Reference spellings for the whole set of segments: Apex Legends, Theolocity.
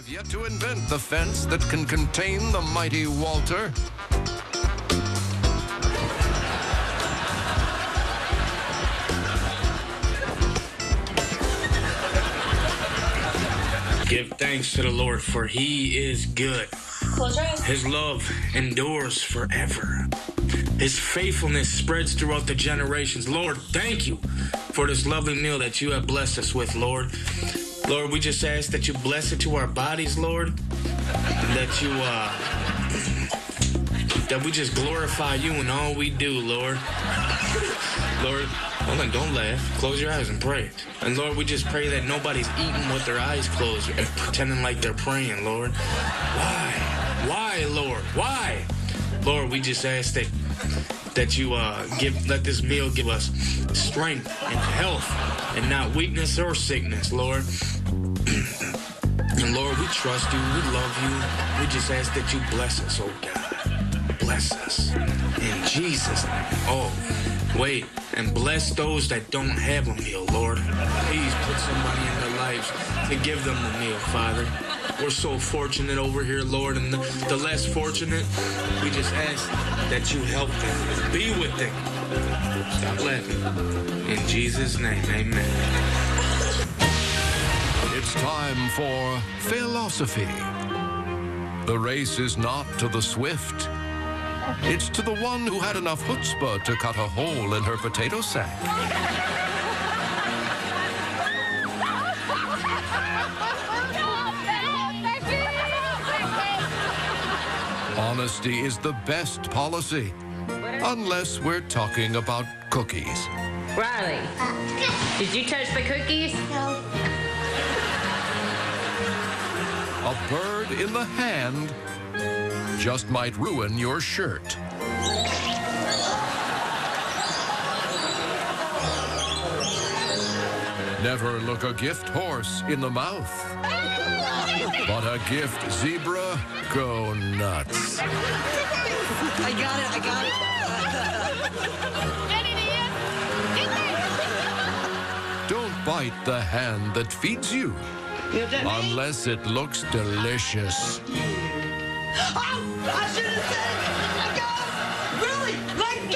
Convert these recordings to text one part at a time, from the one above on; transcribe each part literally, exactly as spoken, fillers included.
have yet to invent the fence that can contain the mighty Walter. Give thanks to the Lord, for he is good. Close your eyes. His love endures forever. His faithfulness spreads throughout the generations. Lord, thank you for this lovely meal that you have blessed us with, Lord. Lord, we just ask that you bless it to our bodies, Lord. And that you, uh, that we just glorify you in all we do, Lord. Lord, hold on, don't laugh. Close your eyes and pray. And Lord, we just pray that nobody's eating with their eyes closed and pretending like they're praying, Lord. Why? Why, Lord? Why? Lord, we just ask that that you uh, give let this meal give us strength and health and not weakness or sickness, Lord. And Lord, we trust you. We love you. We just ask that you bless us, oh God. Bless us. In Jesus' name. Oh. Wait, and bless those that don't have a meal, Lord. Please put somebody in their lives to give them a meal, Father. We're so fortunate over here, Lord, and the, the less fortunate, we just ask that you help them, be with them. Stop laughing. In Jesus' name, amen. It's time for Theolocity. The race is not to the swift. It's to the one who had enough chutzpah to cut a hole in her potato sack. Honesty is the best policy, unless we're talking about cookies. Riley, did you touch the cookies? No. A bird in the hand just might ruin your shirt. Never look a gift horse in the mouth. But a gift zebra, go nuts. I got it, I got it. Don't bite the hand that feeds you, unless it looks delicious. Oh, I should have said it. Let go! Really? Let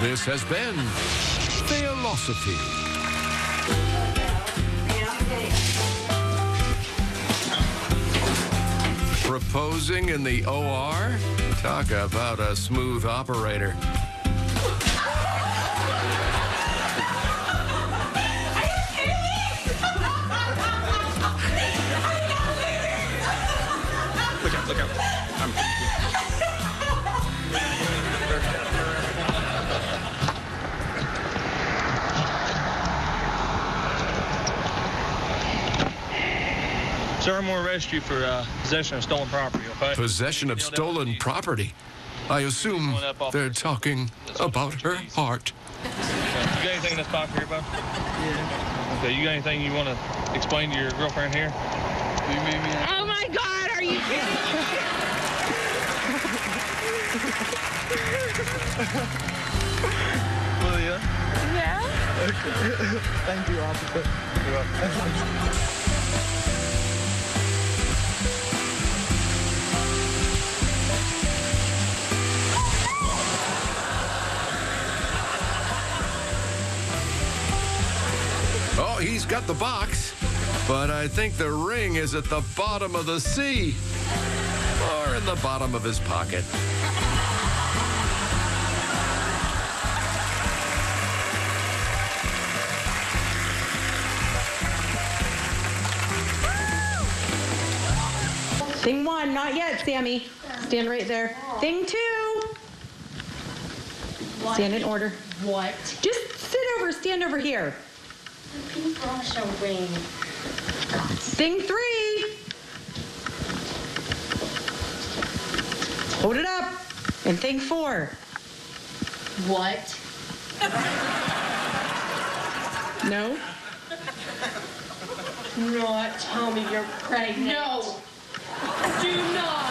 go! This has been Theolocity. Proposing in the O R? Talk about a smooth operator. Look out. I'm... Sir, I'm going to arrest you for uh, possession of stolen property, okay? Possession of stolen property? I assume they're talking about her heart. You got anything in this pocket here, bud? Yeah. Okay, you got anything you want to explain to your girlfriend here? Oh, my God! Are you kidding me? Will you? Yeah. Thank you, officer. You're welcome. Oh, he's got the box. But I think the ring is at the bottom of the sea, or in the bottom of his pocket. Thing one, not yet, Sammy. Stand right there. Thing two. What? Stand in order. What? Just sit over, stand over here. Gosh, a ring. Thing three. Hold it up. And thing four. What? No? Do not tell me you're pregnant. No. Do not.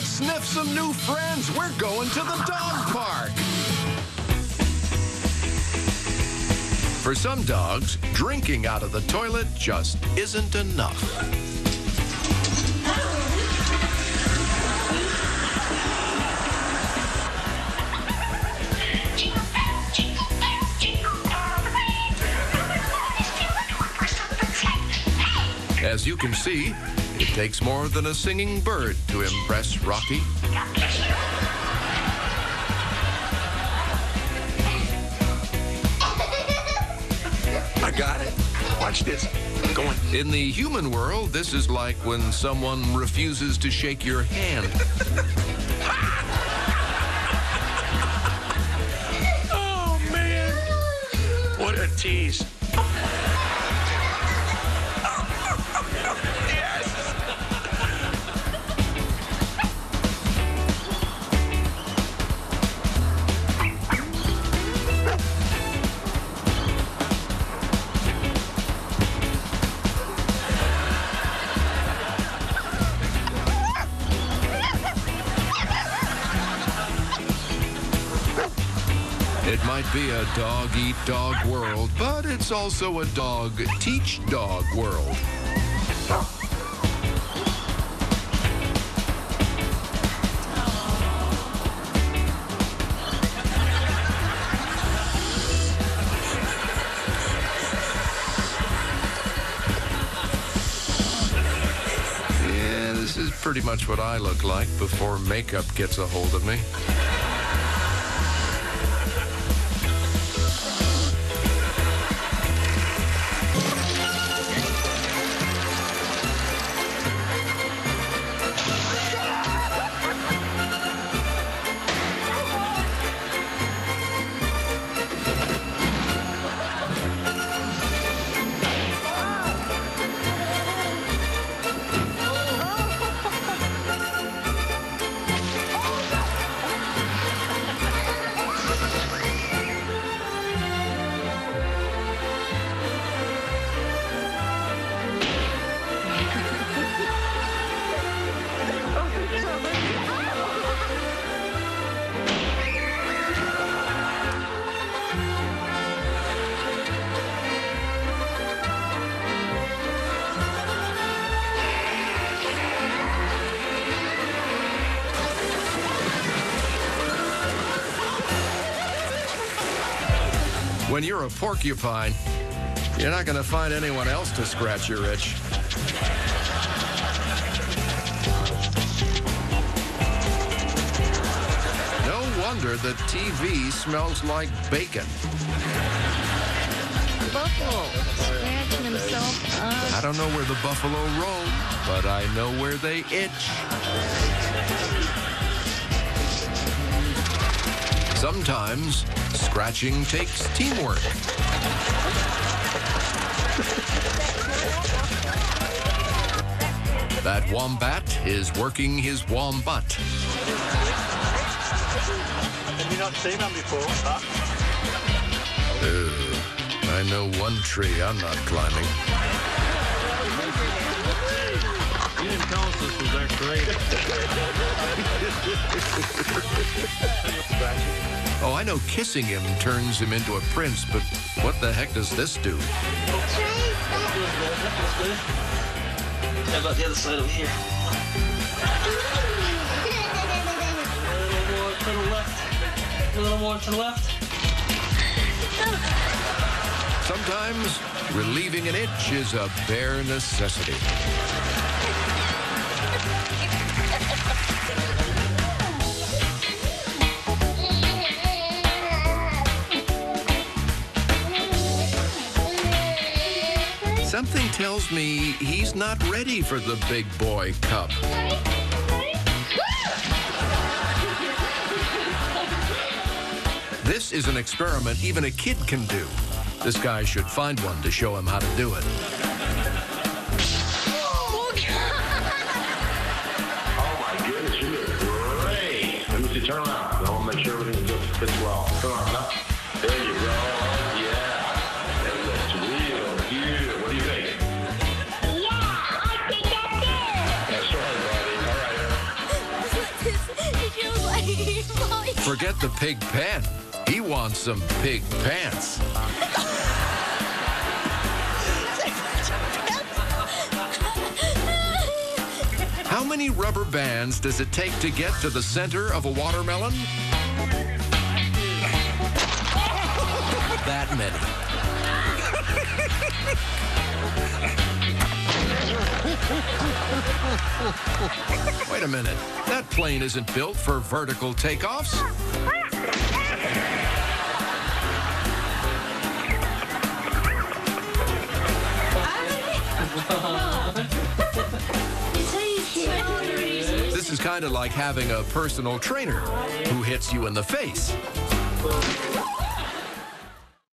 Sniff some new friends. We're going to the dog park. For some dogs, drinking out of the toilet just isn't enough. As you can see, it takes more than a singing bird to impress Rocky. I got it. Watch this. I'm going. In the human world, this is like when someone refuses to shake your hand. Oh, man. What a tease. It might be a dog-eat-dog world, but it's also a dog-teach-dog world. Yeah, this is pretty much what I look like before makeup gets a hold of me. When you're a porcupine, you're not going to find anyone else to scratch your itch. No wonder the T V smells like bacon. Buffalo scratching himself up. I don't know where the buffalo roam, but I know where they itch. Sometimes, scratching takes teamwork. That wombat is working his wombat. Have you not seen them before, huh? Ooh, I know one tree I'm not climbing. You didn't tell us this was that great. Oh, I know kissing him turns him into a prince, but what the heck does this do? How about the other side over here? A little more to the left. A little more to the left. Sometimes relieving an itch is a bare necessity. Something tells me he's not ready for the big boy cup. This is an experiment even a kid can do. This guy should find one to show him how to do it. Oh my goodness, you look great. Let me see, turn around. I want to make sure everything just fits well. Come on, now. There you go. Forget the pig pen. He wants some pig pants. How many rubber bands does it take to get to the center of a watermelon? That many. Wait a minute. That plane isn't built for vertical takeoffs. This is kind of like having a personal trainer who hits you in the face.